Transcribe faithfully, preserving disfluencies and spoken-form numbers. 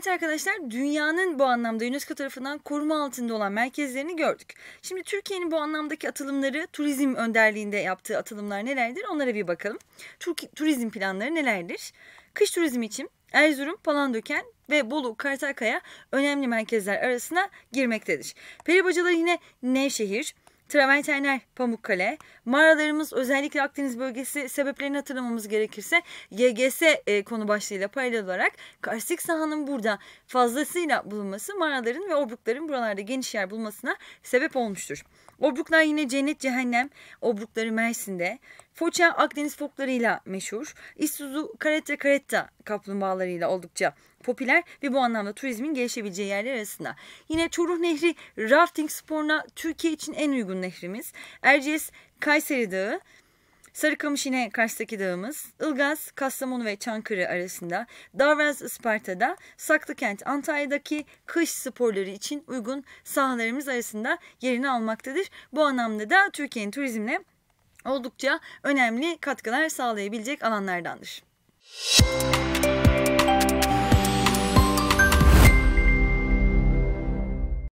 Evet arkadaşlar, dünyanın bu anlamda UNESCO tarafından koruma altında olan merkezlerini gördük. Şimdi Türkiye'nin bu anlamdaki atılımları, turizm önderliğinde yaptığı atılımlar nelerdir, onlara bir bakalım. Turizm planları nelerdir? Kış turizmi için Erzurum, Palandöken ve Bolu, Kartalkaya önemli merkezler arasına girmektedir. Peribacalar yine Nevşehir, travertenler Pamukkale, mağaralarımız özellikle Akdeniz bölgesi. Sebeplerini hatırlamamız gerekirse Y G S e, konu başlığıyla paralel olarak karstik sahanın burada fazlasıyla bulunması mağaraların ve obrukların buralarda geniş yer bulmasına sebep olmuştur. Obruklar yine cennet cehennem obrukları Mersin'de. Foça Akdeniz foklarıyla meşhur. İztuzu Karetta Karetta kaplumbağalarıyla oldukça popüler ve bu anlamda turizmin gelişebileceği yerler arasında. Yine Çoruh Nehri rafting sporuna Türkiye için en uygun nehrimiz. Erciyes Kayseri Dağı. Sarıkamış yine Kars'taki dağımız, Ilgaz, Kastamonu ve Çankırı arasında, Davraz, Isparta'da, Saklıkent, Antalya'daki kış sporları için uygun sahalarımız arasında yerini almaktadır. Bu anlamda da Türkiye'nin turizmine oldukça önemli katkılar sağlayabilecek alanlardandır.